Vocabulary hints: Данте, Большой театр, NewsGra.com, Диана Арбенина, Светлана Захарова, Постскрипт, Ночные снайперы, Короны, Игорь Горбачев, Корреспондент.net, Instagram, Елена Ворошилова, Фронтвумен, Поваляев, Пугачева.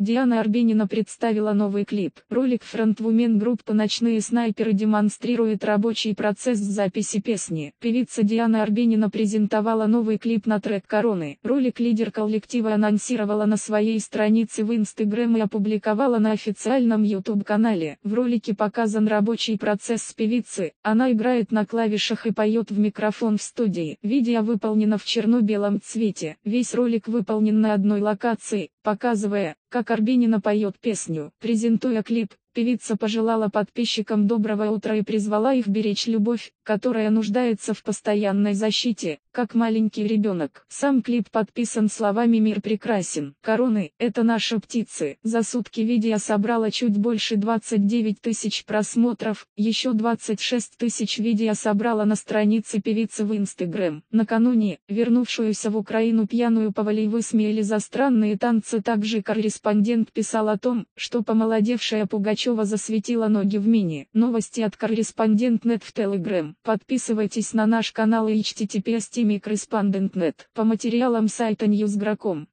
Диана Арбенина представила новый клип. Ролик «Фронтвумен» группы «Ночные снайперы» демонстрирует рабочий процесс записи песни. Певица Диана Арбенина презентовала новый клип на трек «Короны». Ролик лидер коллектива анонсировала на своей странице в Instagram и опубликовала на официальном YouTube-канале. В ролике показан рабочий процесс певицы, она играет на клавишах и поет в микрофон в студии. Видео выполнено в черно-белом цвете. Весь ролик выполнен на одной локации, показывая, как Арбенина поет песню. Презентуя клип, певица пожелала подписчикам доброго утра и призвала их беречь любовь, которая нуждается в постоянной защите, как маленький ребенок. Сам клип подписан словами «Мир прекрасен. Короны – это наши птицы». За сутки видео собрало чуть больше 29 тысяч просмотров, еще 26 тысяч видео собрало на странице певицы в Instagram. Накануне, вернувшуюся в Украину пьяную Поваляев высмеяли за странные танцы. Также «Корреспондент» писал о том, что помолодевшая Пугачева засветила ноги в мини. Новости от «Корреспондент.net» в Telegram. Подписывайтесь на наш канал и https://Корреспондент.net. По материалам сайта NewsGra.com.